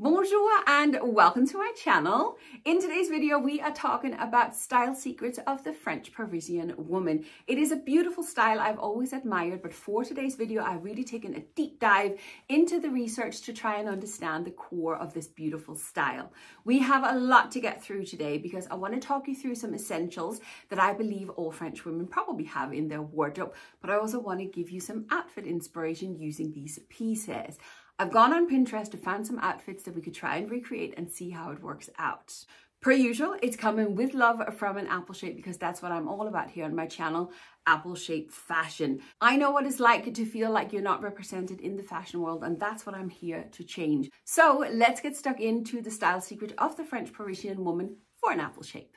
Bonjour and welcome to my channel. In today's video, we are talking about style secrets of the French Parisian woman. It is a beautiful style I've always admired, but for today's video, I've really taken a deep dive into the research to try and understand the core of this beautiful style. We have a lot to get through today because I want to talk you through some essentials that I believe all French women probably have in their wardrobe, but I also want to give you some outfit inspiration using these pieces. I've gone on Pinterest to find some outfits that we could try and recreate and see how it works out. Per usual, it's coming with love from an Apple Shape because that's what I'm all about here on my channel, Apple Shape Fashion. I know what it's like to feel like you're not represented in the fashion world, and that's what I'm here to change. So let's get stuck into the style secret of the French Parisian woman for an Apple Shape.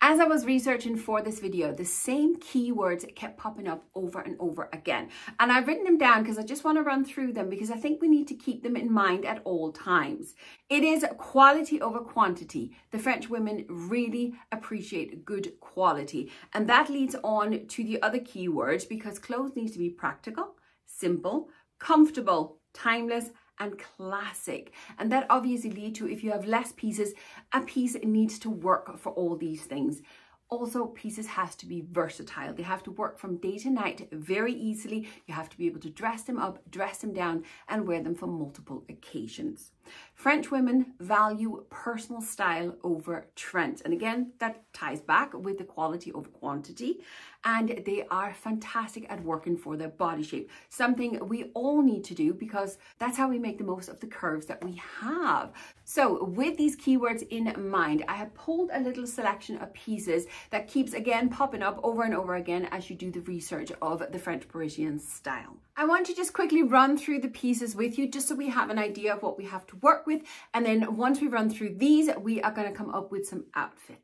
As I was researching for this video, the same keywords kept popping up over and over again. And I've written them down because I just want to run through them because I think we need to keep them in mind at all times. It is quality over quantity. The French women really appreciate good quality. And that leads on to the other keywords because clothes need to be practical, simple, comfortable, timeless, and classic. And that obviously leads to, if you have less pieces, a piece needs to work for all these things. Also, pieces has to be versatile. They have to work from day to night very easily. You have to be able to dress them up, dress them down, and wear them for multiple occasions. French women value personal style over trend. And again, that ties back with the quality over quantity. And they are fantastic at working for their body shape, something we all need to do because that's how we make the most of the curves that we have. So with these keywords in mind, I have pulled a little selection of pieces that keeps again popping up over and over again as you do the research of the French Parisian style. I want to just quickly run through the pieces with you just so we have an idea of what we have to work with, and then once we run through these, we are going to come up with some outfits.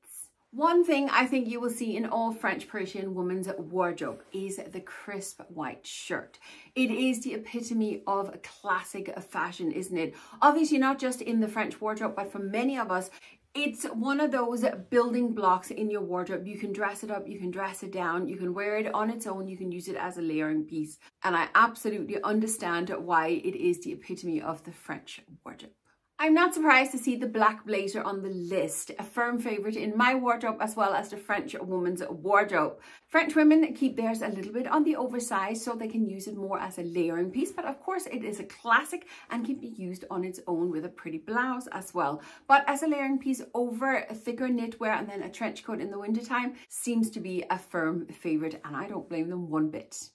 One thing I think you will see in all French Parisian women's wardrobe is the crisp white shirt. It is the epitome of classic fashion, isn't it? Obviously not just in the French wardrobe, but for many of us, it's one of those building blocks in your wardrobe. You can dress it up, you can dress it down, you can wear it on its own, you can use it as a layering piece. And I absolutely understand why it is the epitome of the French wardrobe. I'm not surprised to see the black blazer on the list, a firm favorite in my wardrobe as well as the French woman's wardrobe. French women keep theirs a little bit on the oversized so they can use it more as a layering piece, but of course it is a classic and can be used on its own with a pretty blouse as well. But as a layering piece over a thicker knitwear and then a trench coat in the wintertime seems to be a firm favorite, and I don't blame them one bit.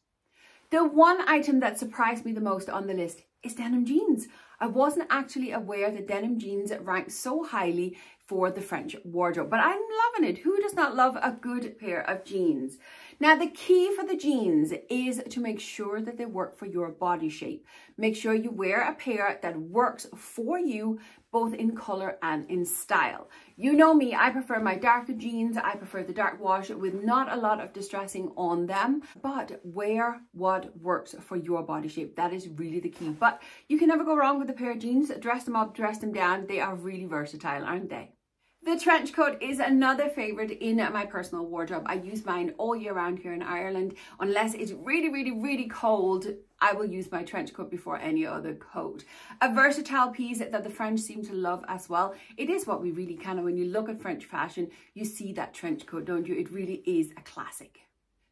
The one item that surprised me the most on the list is denim jeans. I wasn't actually aware that denim jeans rank so highly for the French wardrobe, but I'm loving it. Who does not love a good pair of jeans? Now, the key for the jeans is to make sure that they work for your body shape. Make sure you wear a pair that works for you, both in color and in style. You know me, I prefer my darker jeans. I prefer the dark wash with not a lot of distressing on them, but wear what works for your body shape. That is really the key, but you can never go wrong with a pair of jeans. Dress them up, dress them down. They are really versatile, aren't they? The trench coat is another favorite in my personal wardrobe. I use mine all year round here in Ireland. Unless it's really cold, I will use my trench coat before any other coat. A versatile piece that the French seem to love as well. It is what we really kind of, when you look at French fashion, you see that trench coat, don't you? It really is a classic.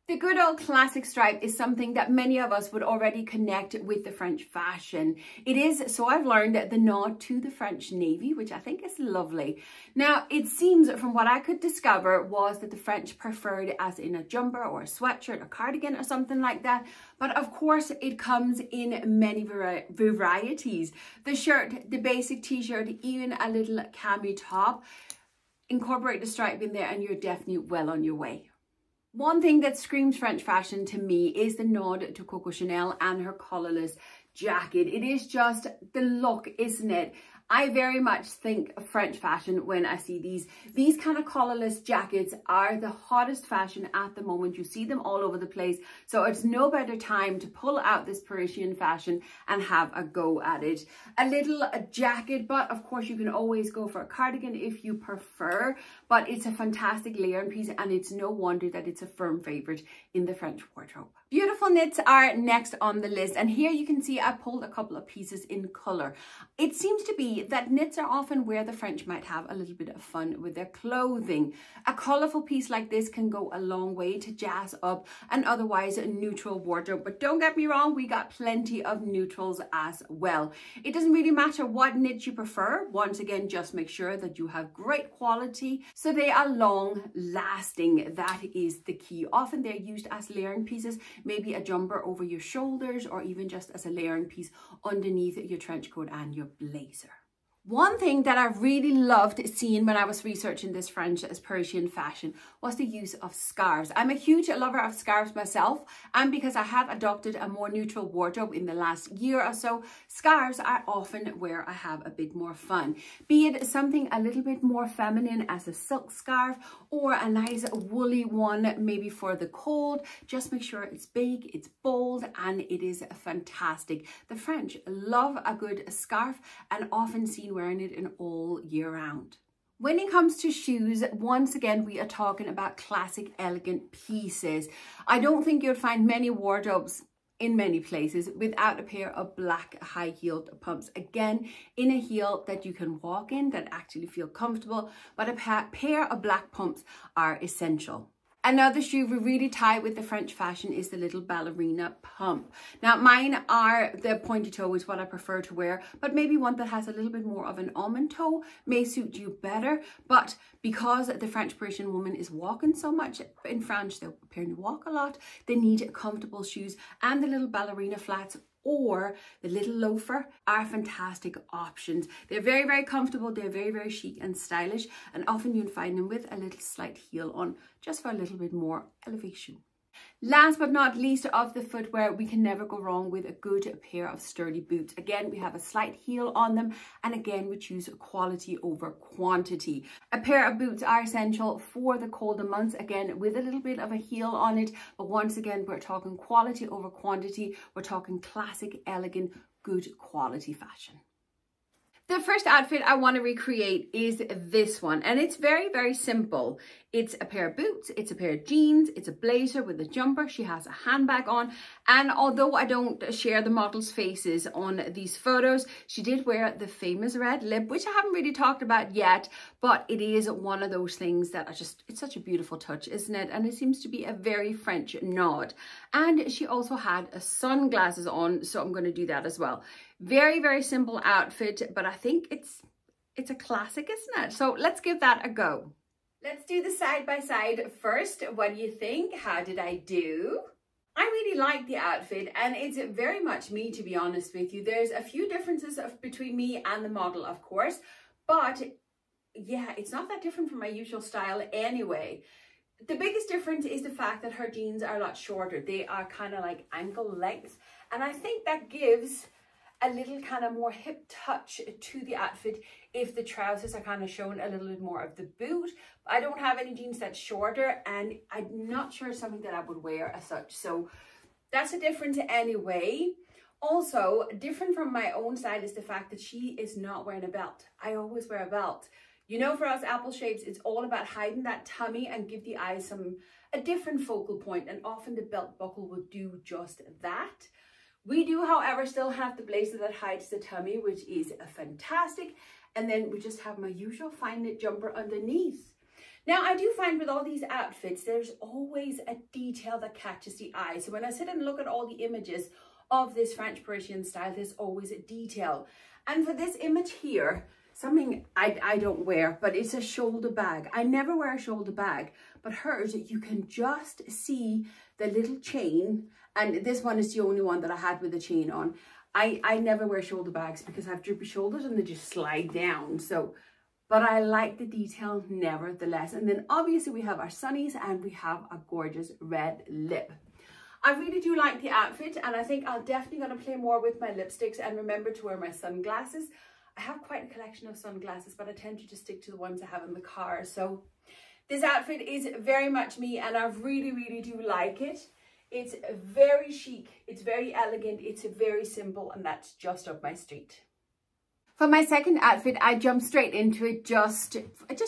The good old classic stripe is something that many of us would already connect with the French fashion. It is, so I've learned, the nod to the French Navy, which I think is lovely. Now, it seems from what I could discover was that the French preferred as in a jumper or a sweatshirt or cardigan or something like that. But of course, it comes in many varieties. The shirt, the basic t-shirt, even a little cami top. Incorporate the stripe in there and you're definitely well on your way. One thing that screams French fashion to me is the nod to Coco Chanel and her collarless jacket. It is just the look, isn't it? I very much think of French fashion when I see these. These kind of collarless jackets are the hottest fashion at the moment. You see them all over the place. So it's no better time to pull out this Parisian fashion and have a go at it. A little jacket, but of course you can always go for a cardigan if you prefer. But it's a fantastic layering piece and it's no wonder that it's a firm favorite in the French wardrobe. Beautiful knits are next on the list. And here you can see I pulled a couple of pieces in color. It seems to be see that knits are often where the French might have a little bit of fun with their clothing. A colourful piece like this can go a long way to jazz up an otherwise neutral wardrobe. But don't get me wrong, we got plenty of neutrals as well. It doesn't really matter what knit you prefer. Once again, just make sure that you have great quality so they are long lasting. That is the key. Often they're used as layering pieces, maybe a jumper over your shoulders or even just as a layering piece underneath your trench coat and your blazer. One thing that I really loved seeing when I was researching this French Persian fashion was the use of scarves. I'm a huge lover of scarves myself, and because I have adopted a more neutral wardrobe in the last year or so, scarves are often where I have a bit more fun. Be it something a little bit more feminine as a silk scarf or a nice woolly one maybe for the cold, just make sure it's big, it's bold, and it is fantastic. The French love a good scarf and often seen wearing it in all year round. When it comes to shoes, once again, we are talking about classic, elegant pieces. I don't think you'll find many wardrobes in many places without a pair of black high-heeled pumps. Again, in a heel that you can walk in, that actually feel comfortable, but a pair of black pumps are essential. Another shoe we really tie with the French fashion is the little ballerina pump. Now mine are the pointy toe is what I prefer to wear, but maybe one that has a little bit more of an almond toe may suit you better. But because the French Parisian woman is walking so much in France, they're preparing to walk a lot, they need comfortable shoes, and the little ballerina flats or the little loafer are fantastic options. They're very, very comfortable. They're very, very chic and stylish. And often you'll find them with a little slight heel on just for a little bit more elevation. Last but not least of the footwear, we can never go wrong with a good pair of sturdy boots. Again, we have a slight heel on them, and again, we choose quality over quantity. A pair of boots are essential for the colder months, again, with a little bit of a heel on it. But once again, we're talking quality over quantity. We're talking classic, elegant, good quality fashion. The first outfit I want to recreate is this one, and it's very, very simple. It's a pair of boots, it's a pair of jeans, it's a blazer with a jumper, she has a handbag on, and although I don't share the models' faces on these photos, she did wear the famous red lip, which I haven't really talked about yet, but it is one of those things that I just, it's such a beautiful touch, isn't it? And it seems to be a very French nod. And she also had sunglasses on, so I'm going to do that as well. Very, very simple outfit, but I think it's a classic, isn't it? So let's give that a go. Let's do the side-by-side first. What do you think? How did I do? I really like the outfit, and it's very much me, to be honest with you. There's a few differences between me and the model, of course, but yeah, it's not that different from my usual style anyway. The biggest difference is the fact that her jeans are a lot shorter. They are kind of like ankle length, and I think that gives a little kind of more hip touch to the outfit if the trousers are kind of showing a little bit more of the boot. I don't have any jeans that's shorter, and I'm not sure it's something that I would wear as such. So that's a difference anyway. Also, different from my own side is the fact that she is not wearing a belt. I always wear a belt. You know, for us Apple Shapes, it's all about hiding that tummy and give the eyes a different focal point, and often the belt buckle will do just that. We do, however, still have the blazer that hides the tummy, which is fantastic. And then we just have my usual fine knit jumper underneath. Now, I do find with all these outfits, there's always a detail that catches the eye. So when I sit and look at all the images of this French Parisian style, there's always a detail. And for this image here, something I don't wear, but it's a shoulder bag. I never wear a shoulder bag, but hers, you can just see the little chain. And this one is the only one that I had with a chain on. I never wear shoulder bags because I have droopy shoulders and they just slide down. So, but I like the detail nevertheless. And then obviously we have our sunnies and we have a gorgeous red lip. I really do like the outfit, and I think I'm definitely going to play more with my lipsticks and remember to wear my sunglasses. I have quite a collection of sunglasses, but I tend to just stick to the ones I have in the car. So this outfit is very much me, and I really, really do like it. It's very chic, it's very elegant, it's very simple, and that's just up my street. For my second outfit, I jumped straight into it just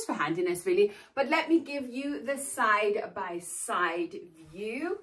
for handiness, really. But let me give you the side-by-side view.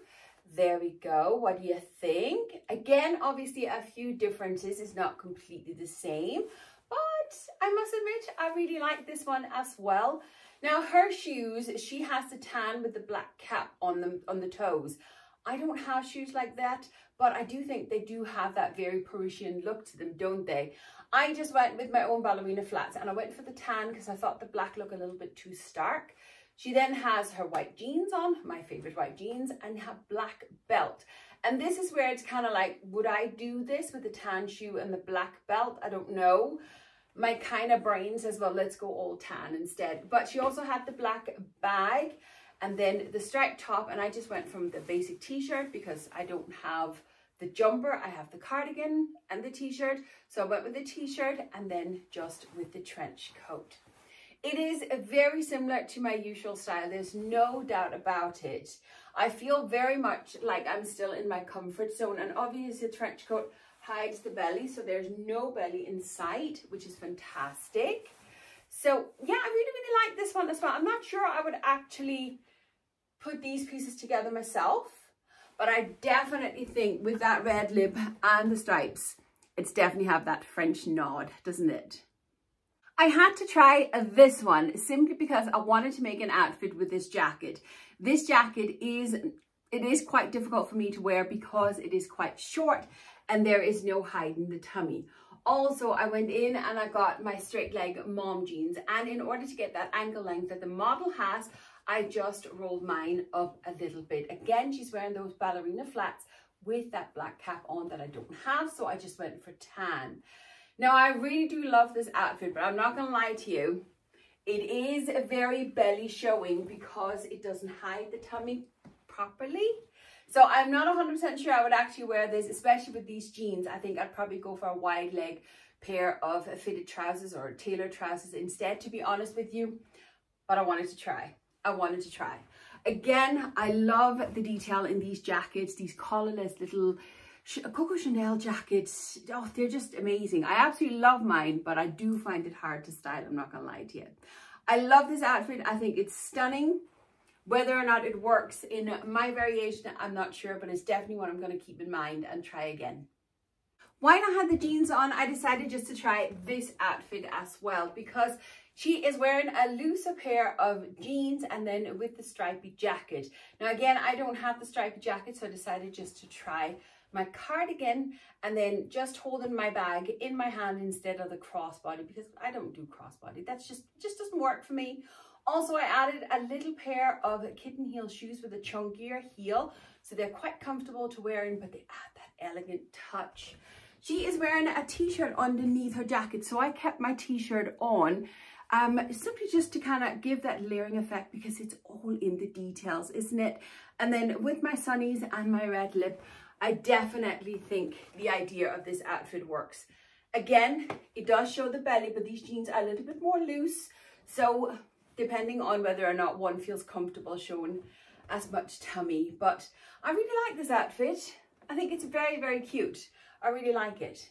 There we go. What do you think? Again, obviously a few differences. It's not completely the same, but I must admit, I really like this one as well. Now her shoes, she has the tan with the black cap on them, on the toes. I don't have shoes like that, but I do think they do have that very Parisian look to them, don't they? I just went with my own ballerina flats and I went for the tan because I thought the black looked a little bit too stark. She then has her white jeans on, my favorite white jeans, and her black belt. And this is where it's kind of like, would I do this with the tan shoe and the black belt? I don't know. My kind of brain says, well, let's go all tan instead. But she also had the black bag and then the striped top. And I just went from the basic t-shirt because I don't have the jumper. I have the cardigan and the t-shirt. So I went with the t-shirt and then just with the trench coat. It is very similar to my usual style. There's no doubt about it. I feel very much like I'm still in my comfort zone, and obviously the trench coat hides the belly, so there's no belly in sight, which is fantastic. So yeah, I really, really like this one as well. I'm not sure I would actually put these pieces together myself, but I definitely think with that red lip and the stripes, it's definitely have that French nod, doesn't it? I had to try this one simply because I wanted to make an outfit with this jacket. This jacket is quite difficult for me to wear because it is quite short and there is no hiding the tummy. Also, I went in and I got my straight leg mom jeans, and in order to get that ankle length that the model has, I just rolled mine up a little bit. Again, she's wearing those ballerina flats with that black cap on that I don't have, so I just went for tan. Now, I really do love this outfit, but I'm not going to lie to you. It is a very belly showing because it doesn't hide the tummy properly. So I'm not 100% sure I would actually wear this, especially with these jeans. I think I'd probably go for a wide leg pair of fitted trousers or tailored trousers instead, to be honest with you. But I wanted to try. Again, I love the detail in these jackets, these collarless little Coco Chanel jackets. Oh, they're just amazing. I absolutely love mine, but I do find it hard to style. I'm not gonna lie to you. I love this outfit. I think it's stunning. Whether or not it works in my variation, I'm not sure, but it's definitely one I'm gonna keep in mind and try again. While I had the jeans on, I decided just to try this outfit as well, because she is wearing a looser pair of jeans and then with the stripy jacket. Now, again, I don't have the stripy jacket, so I decided just to try my cardigan and then just holding my bag in my hand instead of the crossbody, because I don't do crossbody. That's just doesn't work for me. Also, I added a little pair of kitten heel shoes with a chunkier heel, so they're quite comfortable to wearing, but they add that elegant touch. She is wearing a t-shirt underneath her jacket, so I kept my t-shirt on simply just to kind of give that layering effect, because it's all in the details, isn't it? And then with my sunnies and my red lip, I definitely think the idea of this outfit works. Again, it does show the belly, but these jeans are a little bit more loose. So depending on whether or not one feels comfortable showing as much tummy, but I really like this outfit. I think it's very, very cute. I really like it.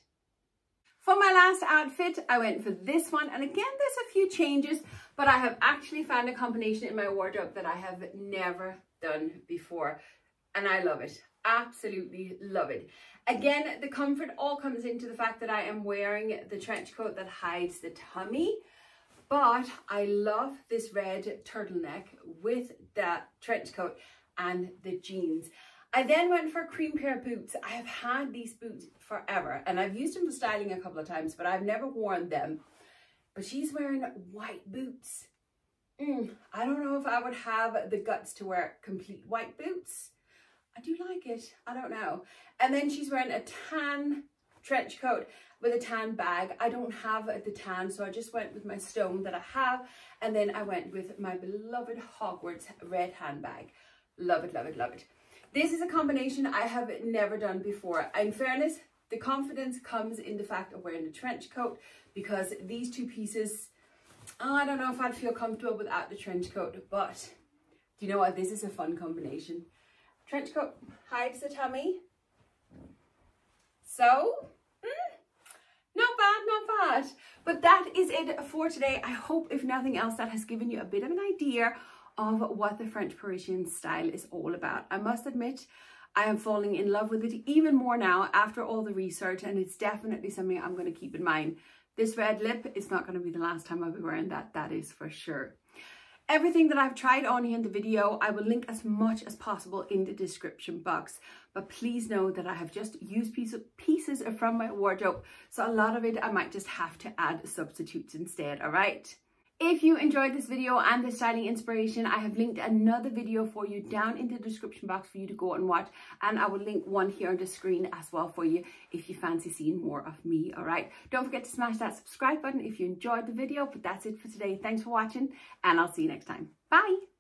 For my last outfit, I went for this one. And again, there's a few changes, but I have actually found a combination in my wardrobe that I have never done before. And I love it. Absolutely love it. Again, the comfort all comes into the fact that I am wearing the trench coat that hides the tummy, but I love this red turtleneck with that trench coat and the jeans. I then went for a cream pair of boots. I have had these boots forever and I've used them for styling a couple of times, but I've never worn them. But she's wearing white boots. I don't know if I would have the guts to wear complete white boots. I do like it, I don't know. And then she's wearing a tan trench coat with a tan bag. I don't have the tan, so I just went with my stone that I have. And then I went with my beloved Hogwarts red handbag. Love it, love it, love it. This is a combination I have never done before. In fairness, the confidence comes in the fact of wearing the trench coat, because these two pieces, I don't know if I'd feel comfortable without the trench coat, but do you know what? This is a fun combination. Trench coat hides the tummy. So, not bad, not bad. But that is it for today. I hope, if nothing else, that has given you a bit of an idea of what the French Parisian style is all about. I must admit, I am falling in love with it even more now after all the research, and it's definitely something I'm going to keep in mind This red lip is not going to be the last time I'll be wearing that. That is for sure. Everything that I've tried on here in the video, I will link as much as possible in the description box. But please know that I have just used pieces from my wardrobe. So a lot of it, I might just have to add substitutes instead, all right? If you enjoyed this video and the styling inspiration, I have linked another video for you down in the description box for you to go and watch. And I will link one here on the screen as well for you if you fancy seeing more of me, all right? Don't forget to smash that subscribe button if you enjoyed the video. But that's it for today. Thanks for watching and I'll see you next time. Bye!